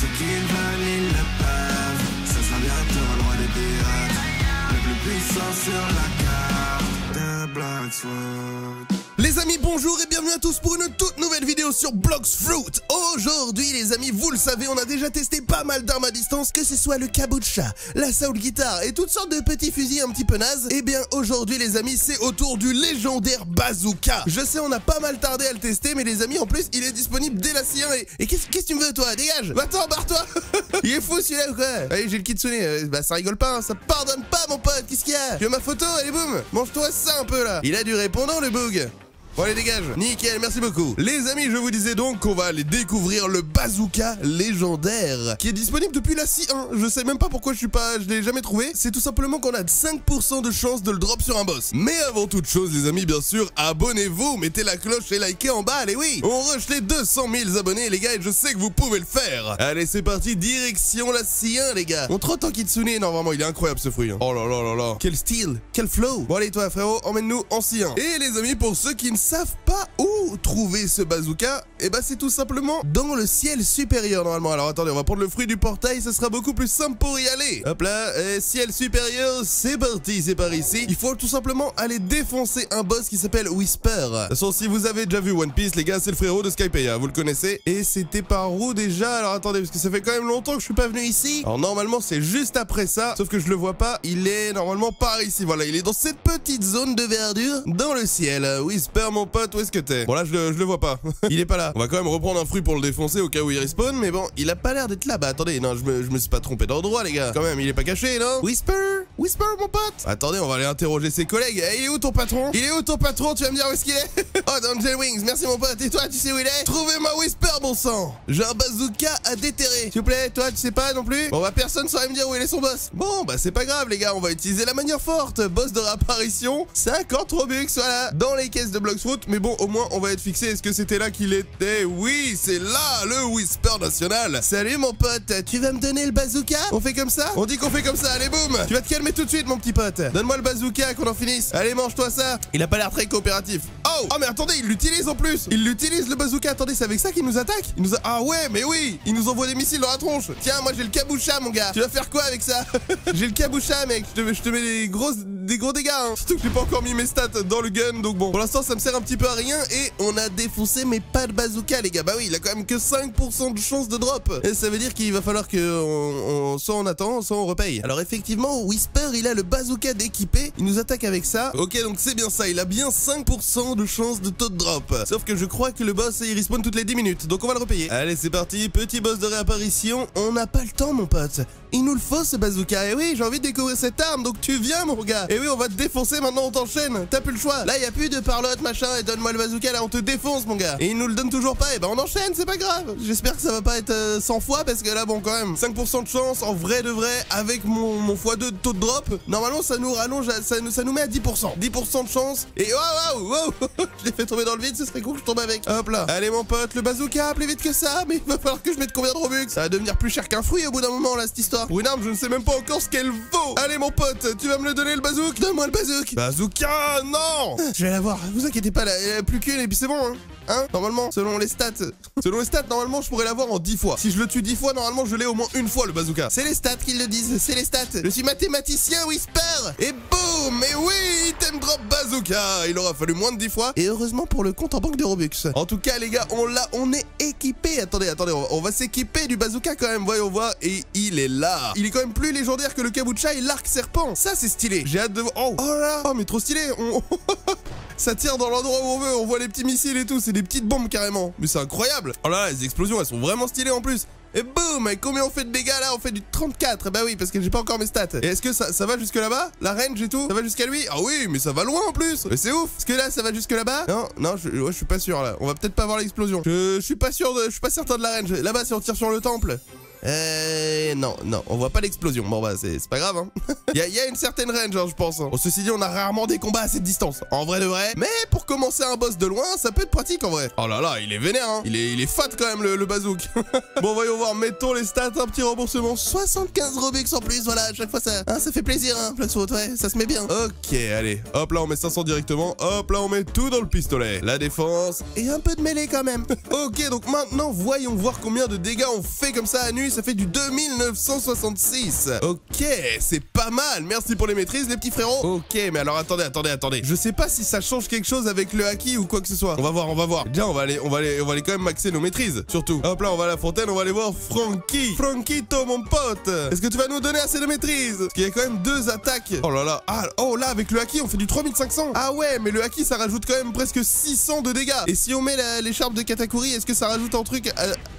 ceux qui veulent, ils le peuvent. Ça sera bientôt le roi des pirates, le plus puissant sur la carte de Blocksfoot. Les amis, bonjour et bienvenue à tous pour une toute nouvelle vidéo sur Blox Fruit. Aujourd'hui les amis, vous le savez, on a déjà testé pas mal d'armes à distance, que ce soit le Kabucha, la Soul Guitar et toutes sortes de petits fusils un petit peu nazes. Et bien aujourd'hui les amis, c'est au tour du légendaire bazooka. Je sais, on a pas mal tardé à le tester, mais les amis, en plus il est disponible dès la C1. Et qu'est-ce que tu me veux toi? Dégage! Va-t'en, barre-toi. Il est fou celui-là ou quoi? Allez, j'ai le Kitsune, bah ça rigole pas, hein, ça pardonne pas mon pote. Qu'est-ce qu'il y a? Tu veux ma photo? Allez boum, mange-toi ça un peu là. Il a du répondant le bug. Bon allez, dégage. Nickel, merci beaucoup. Les amis, je vous disais donc qu'on va aller découvrir le bazooka légendaire qui est disponible depuis la C1. Je sais même pas pourquoi je l'ai jamais trouvé. C'est tout simplement qu'on a 5% de chance de le drop sur un boss. Mais avant toute chose les amis, bien sûr, abonnez-vous, mettez la cloche et likez en bas. Allez oui, on rush les 200 000 abonnés les gars, et je sais que vous pouvez le faire. Allez, c'est parti, direction la C1 les gars. On trotte en Kitsune, non vraiment, il est incroyable ce fruit, hein. Oh là là là là, quel style, quel flow. Bon allez toi frérot, emmène-nous en C1. Et les amis, pour ceux qui ne savent pas où trouver ce bazooka, et bah c'est tout simplement dans le ciel supérieur normalement. Alors attendez, on va prendre le fruit du portail, ça sera beaucoup plus simple pour y aller. Hop là, ciel supérieur, c'est parti, c'est par ici. Il faut tout simplement aller défoncer un boss qui s'appelle Whisper. De toute façon, si vous avez déjà vu One Piece les gars, c'est le frérot de Skypiea, vous le connaissez. Et c'était par où déjà? Alors attendez, parce que ça fait quand même longtemps que je suis pas venu ici. Alors normalement c'est juste après ça, sauf que je le vois pas, il est normalement par ici. Voilà, il est dans cette petite zone de verdure dans le ciel. Whisper mon pote, où est-ce que t'es? Bon là je le vois pas. Il est pas là. On va quand même reprendre un fruit pour le défoncer au cas où il respawn. Mais bon, il a pas l'air d'être là. Bah attendez, non, je me suis pas trompé d'endroit les gars. Quand même, il est pas caché, non? Whisper, Whisper mon pote. Attendez, on va aller interroger ses collègues. Eh, il est où ton patron? Il est où ton patron? Tu vas me dire où est-ce qu'il est? Oh, dans Angel Wings, merci mon pote. Et toi, tu sais où il est? Trouvez-moi Whisper, bon sang. J'ai un bazooka à déterrer. S'il vous plaît, toi tu sais pas non plus? Bon bah personne saurait me dire où il est son boss. Bon bah c'est pas grave les gars, on va utiliser la manière forte. Boss de réapparition, 50 robux, voilà, dans les caisses de Blox. Mais bon, au moins on va être fixé. Est-ce que c'était là qu'il était? Oui, c'est là, le Whisper national. Salut mon pote, tu vas me donner le bazooka? On fait comme ça? On dit qu'on fait comme ça, allez boum. Tu vas te calmer tout de suite mon petit pote. Donne-moi le bazooka, qu'on en finisse. Allez, mange-toi ça. Il a pas l'air très coopératif. Oh, oh mais attendez, il l'utilise en plus. Il l'utilise le bazooka, attendez, c'est avec ça qu'il nous attaque? Il nous a... Ah ouais, mais oui, il nous envoie des missiles dans la tronche. Tiens, moi j'ai le Kabucha mon gars. Tu vas faire quoi avec ça? J'ai le Kabucha mec, je te mets des gros dégâts, hein. Surtout que j'ai pas encore mis mes stats dans le gun, donc bon, pour l'instant ça me sert un petit peu à rien. Et on a défoncé mais pas de bazooka les gars. Bah oui, il a quand même que 5% de chance de drop, et ça veut dire qu'il va falloir que soit on attend, soit on repaye. Alors effectivement Whisper, il a le bazooka d'équipé, il nous attaque avec ça. Ok, donc c'est bien ça, il a bien 5% de chance de taux de drop. Sauf que je crois que le boss il respawn toutes les 10 minutes, donc on va le repayer. Allez c'est parti, petit boss de réapparition. On n'a pas le temps mon pote, il nous le faut ce bazooka. Et oui, j'ai envie de découvrir cette arme, donc tu viens mon gars. Et oui, on va te défoncer maintenant, on t'enchaîne. T'as plus le choix, là il n'y a plus de parlotte machin. Et donne-moi le bazooka là, on te défonce mon gars. Et il nous le donne toujours pas, et ben on enchaîne, c'est pas grave. J'espère que ça va pas être 100 fois, parce que là bon quand même 5% de chance en vrai de vrai. Avec mon x2 de taux de drop, normalement ça nous rallonge, ça nous met à 10%. 10% de chance, et waouh waouh wow. Je l'ai fait tomber dans le vide, ce serait cool que je tombe avec. Hop là, allez mon pote, le bazooka, plus vite que ça. Mais il va falloir que je mette combien de robux? Ça va devenir plus cher qu'un fruit au bout d'un moment là cette histoire. Pour une arme je ne sais même pas encore ce qu'elle vaut. Allez mon pote, tu vas me le donner le bazooka? Donne-moi le bazooka. Bazooka, non. Je vais l'avoir, vous inquiétez pas. Voilà, plus qu'une et puis c'est bon hein. Hein, normalement selon les stats normalement je pourrais l'avoir en 10 fois. Si je le tue 10 fois normalement je l'ai au moins une fois le bazooka. C'est les stats qui le disent, c'est les stats. Je suis mathématicien Whisper. Et boum, mais oui, item drop bazooka. Il aura fallu moins de 10 fois, et heureusement pour le compte en banque de robux. En tout cas les gars, on est équipé. Attendez, on va s'équiper du bazooka quand même. Voyons voir, et il est là. Il est quand même plus légendaire que le Kabucha et l'arc serpent. Ça c'est stylé, j'ai hâte de... Oh là, oh mais trop stylé. Ça tire dans l'endroit où on veut, on voit les petits missiles et tout, c'est des petites bombes carrément. Mais c'est incroyable. Oh là là, les explosions, elles sont vraiment stylées en plus. Et boum, et combien on fait de dégâts là? On fait du 34, bah oui, parce que j'ai pas encore mes stats. Et est-ce que ça va jusque là-bas? La range et tout? Ça va jusqu'à lui? Ah oui, mais ça va loin en plus. Mais c'est ouf. Est-ce que là ça va jusque là-bas? Non, je suis pas sûr là. On va peut-être pas voir l'explosion. Je suis pas certain de la range. Là-bas si on tire sur le temple. Non, on voit pas l'explosion. Bon bah c'est pas grave hein. Il y a une certaine range hein, je pense hein. Ceci dit, on a rarement des combats à cette distance en vrai de vrai. Mais pour commencer un boss de loin, ça peut être pratique en vrai. Oh là là, il est vénère hein. Il est fat quand même le bazook. Bon voyons voir, mettons les stats, un petit remboursement, 75 robux en plus. Voilà, à chaque fois ça, hein, ça fait plaisir hein, Blocksfoot, ouais, ça se met bien. Ok allez, hop là on met 500 directement. Hop là on met tout dans le pistolet, la défense et un peu de mêlée quand même. Ok, donc maintenant voyons voir combien de dégâts on fait comme ça à nu. plus, ça fait du 2966. Ok, c'est pas mal. Merci pour les maîtrises, les petits frérots. Ok, mais alors attendez. Je sais pas si ça change quelque chose avec le haki ou quoi que ce soit. On va voir. Bien, on va aller quand même maxer nos maîtrises. Surtout. Hop là, on va à la fontaine, on va aller voir Franky. Franquito, mon pote. Est-ce que tu vas nous donner assez de maîtrise? Parce qu'il y a quand même deux attaques. Oh là là. Ah, oh là, avec le haki, on fait du 3500. Ah ouais, mais le haki, ça rajoute quand même presque 600 de dégâts. Et si on met l'écharpe de Katakuri, est-ce que ça rajoute un truc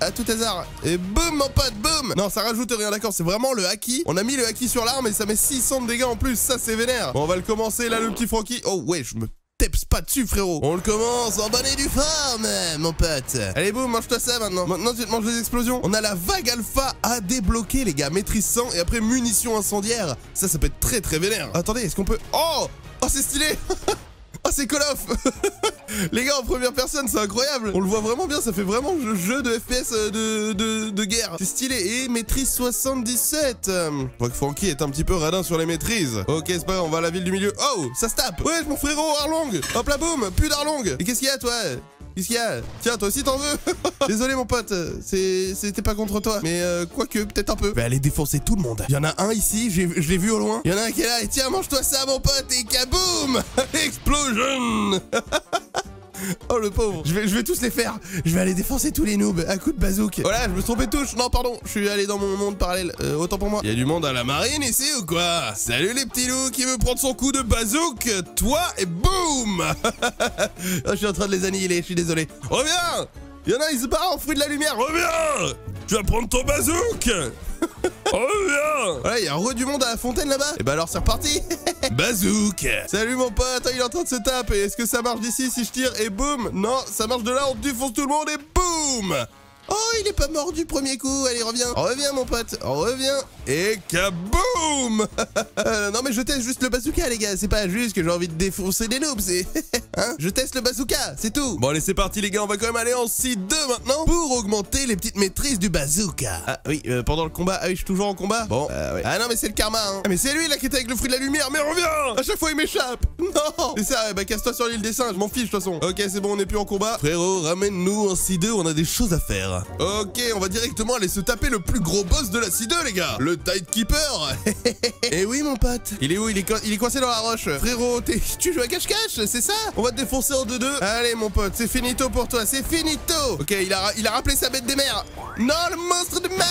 à tout hasard? Et boum, mon pote, boum. Non, ça rajoute rien, d'accord, c'est vraiment le haki. On a mis le haki sur l'arme et ça met 600 de dégâts en plus. Ça, c'est vénère. Bon, on va le commencer là, le petit Franky. Oh ouais, je me tape pas dessus, frérot. On le commence en bonne et due forme, mon pote. Allez, boum, mange-toi ça maintenant. Maintenant, tu te manges les explosions. On a la vague alpha à débloquer, les gars. Maîtrise 100 et après munitions incendiaires. Ça peut être très, très vénère. Attendez, est-ce qu'on peut... Oh, c'est stylé. Oh, c'est Call of. Les gars, en première personne, c'est incroyable. On le voit vraiment bien, ça fait vraiment jeu de FPS de guerre. C'est stylé. Et maîtrise 77. Je vois que Franky est un petit peu radin sur les maîtrises. Ok, c'est pas grave, on va à la ville du milieu. Oh, ça se tape. Ouais, mon frérot, Arlong. Hop là, boum, plus d'Arlong. Et qu'est-ce qu'il y a, toi? Qu'est-ce qu'il y a? Tiens, toi aussi t'en veux. Désolé mon pote, c'était pas contre toi. Mais quoique, peut-être un peu. Bah, allez défoncer tout le monde. Il y en a un ici, je l'ai vu au loin. Il y en a un qui est là, et tiens, mange-toi ça mon pote. Et kaboum. Explosion. Oh le pauvre, je vais tous les faire. Je vais aller défoncer tous les noobs à coups de bazook. Voilà, je me suis trompé de touche, non pardon. Je suis allé dans mon monde parallèle, autant pour moi. Il y a du monde à la marine ici ou quoi? Salut les petits loups, qui veut prendre son coup de bazook? Toi et boum. Je suis en train de les annihiler, je suis désolé. Reviens. Il y en a, ils se barrent en fruit de la lumière. Reviens. Tu vas prendre ton bazook. Reviens. Voilà, il y a du monde à la fontaine là-bas. Et bah alors c'est reparti. Bazook. Salut mon pote, il est en train de se taper. Est-ce que ça marche d'ici si je tire? Et boum. Non, ça marche de là, on défonce tout le monde. Et boum. Oh, il est pas mort du premier coup. Allez, reviens. Reviens, mon pote. Reviens. Et kaboum. Non, mais je teste juste le bazooka, les gars. C'est pas juste que j'ai envie de défoncer des noobs. Hein, je teste le bazooka, c'est tout. Bon, allez, c'est parti, les gars. On va quand même aller en 6-2 maintenant pour augmenter les petites maîtrises du bazooka. Ah, oui, pendant le combat. Ah, oui, je suis toujours en combat. Bon, ouais. Ah, non, mais c'est le karma. Hein. Ah, mais c'est lui, là, qui était avec le fruit de la lumière. Mais reviens. À chaque fois, il m'échappe. Non. C'est ça, bah, casse-toi sur l'île des singes. Je m'en fiche, de toute façon. Ok, c'est bon, on n'est plus en combat. Frérot, ramène-nous en 6-2. On a des choses à faire. Ok, on va directement aller se taper le plus gros boss de la C2, les gars. Le Tide Keeper. Eh oui, mon pote. Il est où? Il est coincé dans la roche. Frérot, tu joues à cache-cache, c'est ça? On va te défoncer en 2-2. Allez, mon pote, c'est finito pour toi, c'est finito. Ok, il a rappelé sa bête des mers. Non, le monstre de mer.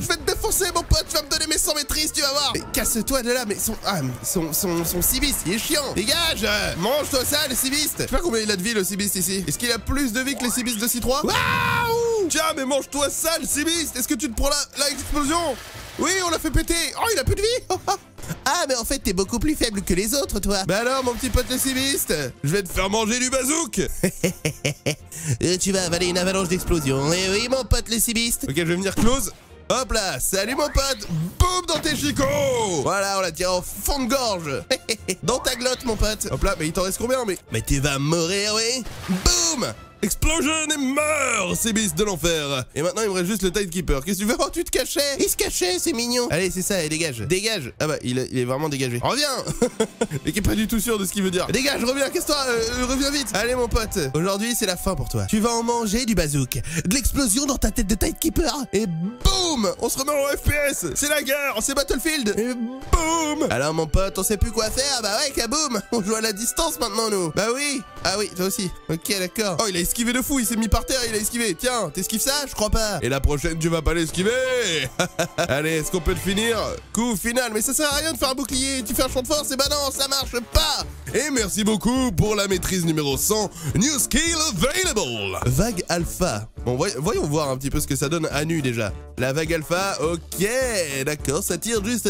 Je vais te défoncer, mon pote. Tu vas me donner mes 100 maîtrises, tu vas voir. Mais casse-toi de là, mais son cibiste, il est chiant. Dégage. Mange-toi ça, le cibiste. Je sais pas combien il a de vie, le cibiste ici. Est-ce qu'il a plus de vie que les cibistes de C3? Waouh! Tiens, mais mange-toi ça, le cibiste. Est-ce que tu te prends la explosion? Oui, on l'a fait péter. Oh, il a plus de vie. Ah, mais en fait, t'es beaucoup plus faible que les autres, toi. Bah alors, mon petit pote le cibiste, je vais te faire manger du bazook. Tu vas avaler une avalanche d'explosions. Eh oui, mon pote le cibiste. Ok, je vais venir close. Hop là, salut mon pote. Boum dans tes chicots. Voilà, on l'a tiré en fond de gorge. Dans ta glotte, mon pote. Hop là, mais il t'en reste combien? Mais tu vas mourir, oui. Boum. Explosion et meurt, cibiste de l'enfer. Et maintenant il me reste juste le Tide Keeper. Qu'est-ce que tu veux? Oh, tu te cachais. Il se cachait, c'est mignon. Allez, c'est ça, et dégage. Dégage. Ah bah il est vraiment dégagé. Reviens. Et qui est pas du tout sûr de ce qu'il veut dire. Dégage, reviens, casse-toi, reviens vite. Allez mon pote, aujourd'hui c'est la fin pour toi. Tu vas en manger du bazook. De l'explosion dans ta tête de Tide Keeper. Et boum. On se remet en FPS. C'est la guerre, c'est Battlefield. Et boum. Alors mon pote, on sait plus quoi faire. Bah ouais, kaboum. On joue à la distance maintenant nous. Bah oui. Ah oui, toi aussi. Ok, d'accord. Oh, il a esquivé de fou, il s'est mis par terre, il a esquivé. Tiens, t'esquives ça? Je crois pas. Et la prochaine, tu vas pas l'esquiver. Allez, est-ce qu'on peut le finir? Coup final, mais ça sert à rien de faire un bouclier. Tu fais un champ de force, et bah non, ça marche pas. Et merci beaucoup pour la maîtrise numéro 100. New skill available. Vague alpha. Bon, voyons voir un petit peu ce que ça donne à nu déjà. La vague alpha, ok, d'accord, ça tire juste...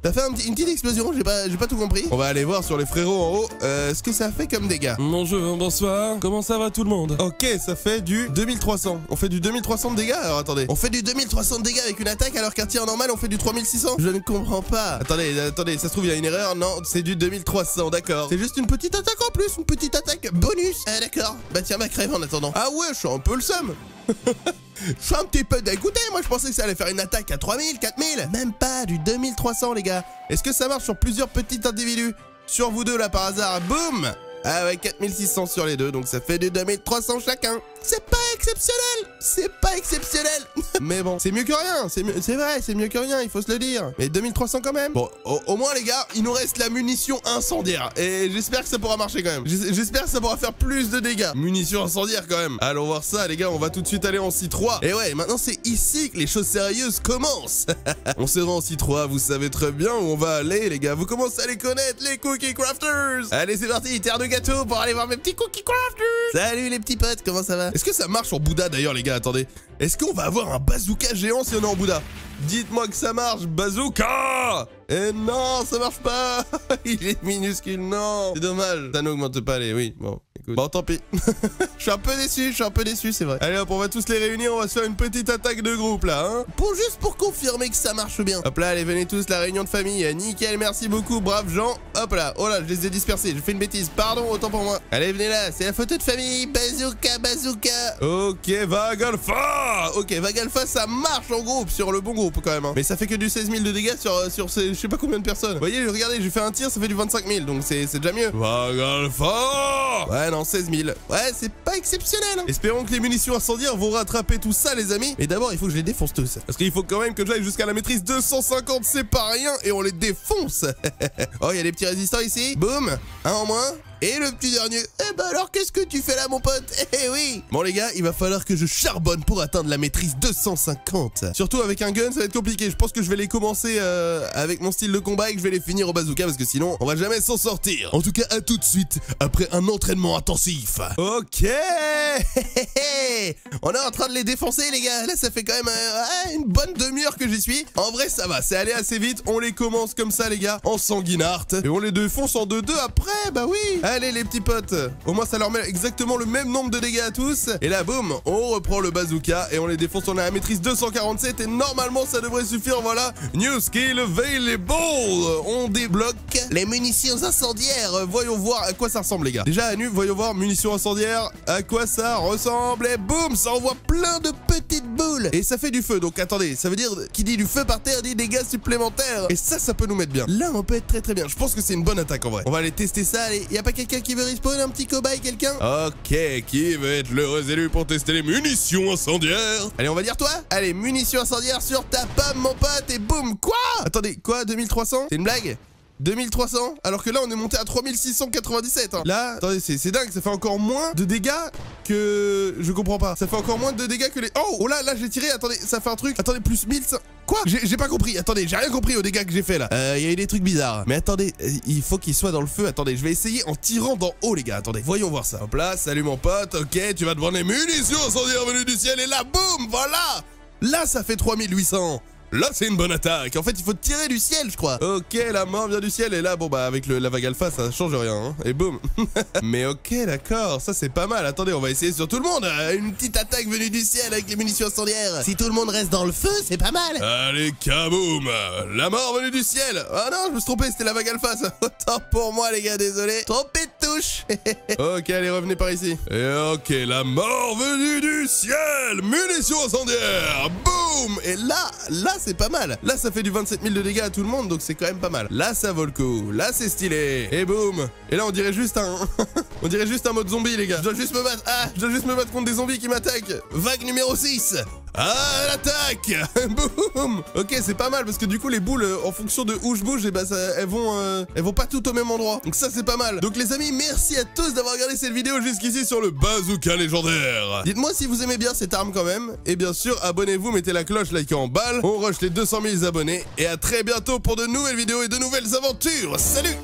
T'as fait une petite explosion, j'ai pas tout compris. On va aller voir sur les frérots en haut ce que ça fait comme dégâts. Bonjour, bonsoir. Comment ça va tout le monde? Ok, ça fait du 2300. On fait du 2300 de dégâts? Alors attendez. On fait du 2300 de dégâts avec une attaque alors qu'un tir normal on fait du 3600? Je ne comprends pas. Attendez, ça se trouve il y a une erreur. Non, c'est du 2300, d'accord. C'est juste une petite attaque en plus, une petite attaque bonus. Ah d'accord. Bah tiens, ma crève en attendant. Ah ouais, je suis un peu le seum. Je suis un petit peu dégoûté, moi je pensais que ça allait faire une attaque à 3000, 4000, même pas, du 2300 les gars. Est-ce que ça marche sur plusieurs petits individus? Sur vous deux là par hasard, boum. Ah ouais, 4600 sur les deux, donc ça fait du 2300 chacun. C'est pas exceptionnel. Mais bon, c'est mieux que rien. C'est vrai, c'est mieux que rien, il faut se le dire. Mais 2300 quand même. Bon, au moins les gars, il nous reste la munition incendiaire. Et j'espère que ça pourra marcher quand même. J'espère que ça pourra faire plus de dégâts. Munition incendiaire quand même. Allons voir ça les gars, on va tout de suite aller en C3. Et ouais, maintenant c'est ici que les choses sérieuses commencent. On se rend en C3, vous savez très bien où on va aller les gars. Vous commencez à les connaître, les Cookie Crafters. Allez, c'est parti, terre de gâteau pour aller voir mes petits Cookie Crafters. Salut les petits potes, comment ça va? Est-ce que ça marche en Bouddha d'ailleurs les gars? Attendez, est-ce qu'on va avoir un bazooka géant si on est en Bouddha? Dites-moi que ça marche, bazooka! Eh non, ça marche pas! Il est minuscule, non! C'est dommage, ça n'augmente pas les... Oui, bon, écoute. Bon, tant pis. Je suis un peu déçu, c'est vrai. Allez hop, on va tous les réunir, on va se faire une petite attaque de groupe, là, hein. Pour juste pour confirmer que ça marche bien. Hop là, allez, venez tous, la réunion de famille. Nickel, merci beaucoup, braves gens. Hop là, oh là, je les ai dispersés, j'ai fait une bêtise, pardon, autant pour moi. Allez, venez là, c'est la photo de famille, bazooka, bazooka. Ok, Vagalfa! Ok, Vagalfa, ça marche en groupe, sur le bon groupe. Quand même, hein. Mais ça fait que du 16 000 de dégâts sur je sais pas combien de personnes. Vous voyez, regardez, j'ai fait un tir, ça fait du 25 000, donc c'est déjà mieux. Vagalfa! Ouais, non, 16 000. Ouais, c'est pas exceptionnel. Hein. Espérons que les munitions incendiaires vont rattraper tout ça, les amis. Mais d'abord, il faut que je les défonce tous. Parce qu'il faut quand même que j'aille jusqu'à la maîtrise 250, c'est pas rien, et on les défonce. Oh, il y a des petits résistants ici. Boum, un en moins. Et le petit dernier, eh ben alors qu'est-ce que tu fais là mon pote? Eh oui. Bon les gars, il va falloir que je charbonne pour atteindre la maîtrise 250. Surtout avec un gun, ça va être compliqué. Je pense que je vais les commencer avec mon style de combat et que je vais les finir au bazooka parce que sinon on va jamais s'en sortir. En tout cas, à tout de suite après un entraînement intensif. Ok. On est en train de les défoncer les gars. Là ça fait quand même une bonne demi-heure que j'y suis. En vrai ça va, c'est allé assez vite. On les commence comme ça les gars, en sanguinarte. Et on les défonce en 2-2 après, bah oui. Allez les petits potes, au moins ça leur met exactement le même nombre de dégâts à tous. Et là boum, on reprend le bazooka et on les défonce, on a la maîtrise 247 et normalement ça devrait suffire, voilà. New skill available, on débloque les munitions incendiaires, voyons voir à quoi ça ressemble les gars. Déjà à nu, voyons voir munitions incendiaires, à quoi ça ressemble et boum, ça envoie plein de petites boules. Et ça fait du feu, donc attendez, ça veut dire qui dit du feu par terre dit dégâts supplémentaires. Et ça, ça peut nous mettre bien. Là on peut être très bien, je pense que c'est une bonne attaque en vrai. On va aller tester ça, allez, y'a pas quelqu'un qui veut respawn, un petit cobaye, quelqu'un? Ok, qui veut être l'heureux élu pour tester les munitions incendiaires? Allez, on va dire toi? Allez, munitions incendiaires sur ta pomme, mon pote, et boum, quoi? Attendez, quoi, 2300? C'est une blague? 2300? Alors que là, on est monté à 3697, hein. Là, attendez, c'est dingue, ça fait encore moins de dégâts que... Je comprends pas. Ça fait encore moins de dégâts que les... Oh, oh là, là, j'ai tiré, attendez, ça fait un truc. Attendez, plus 1500... Quoi? J'ai pas compris, attendez, j'ai rien compris aux dégâts que j'ai fait là. Il y a eu des trucs bizarres. Mais attendez, il faut qu'il soit dans le feu. Attendez, je vais essayer en tirant d'en haut les gars. Attendez, voyons voir ça. Hop là, salut mon pote, ok, tu vas te prendre les munitions incendiaires venues du ciel. Et là, boum, voilà. Là, ça fait 3800. Là, c'est une bonne attaque. En fait, il faut tirer du ciel, je crois. Ok, la mort vient du ciel. Et là, bon, bah, avec la vague alpha, ça change rien. Hein. Et boum. Mais ok, d'accord. Ça, c'est pas mal. Attendez, on va essayer sur tout le monde. Une petite attaque venue du ciel avec les munitions incendiaires. Si tout le monde reste dans le feu, c'est pas mal. Allez, kaboum. La mort venue du ciel. Ah non, je me suis trompé. C'était la vague alpha, ça. Autant pour moi, les gars. Désolé. Trompé de touche. Ok, allez, revenez par ici. Et ok, la mort venue du ciel. Munitions incendiaires. Boum. Et là, c'est pas mal. Là ça fait du 27 000 de dégâts à tout le monde, donc c'est quand même pas mal. Là ça vaut le coup, là c'est stylé. Et boum. Et là on dirait juste un on dirait juste un mode zombie les gars. Je dois juste me battre. Ah, je dois juste me battre contre des zombies qui m'attaquent. Vague numéro 6. Ah, l'attaque. Boum. Ok, c'est pas mal parce que du coup les boules en fonction de où je bouge, et bah ça, elles vont pas toutes au même endroit. Donc ça c'est pas mal. Donc les amis, merci à tous d'avoir regardé cette vidéo jusqu'ici sur le bazooka légendaire. Dites-moi si vous aimez bien cette arme quand même. Et bien sûr, abonnez-vous, mettez la cloche, likez en balle. On rush les 200 000 abonnés et à très bientôt pour de nouvelles vidéos et de nouvelles aventures. Salut!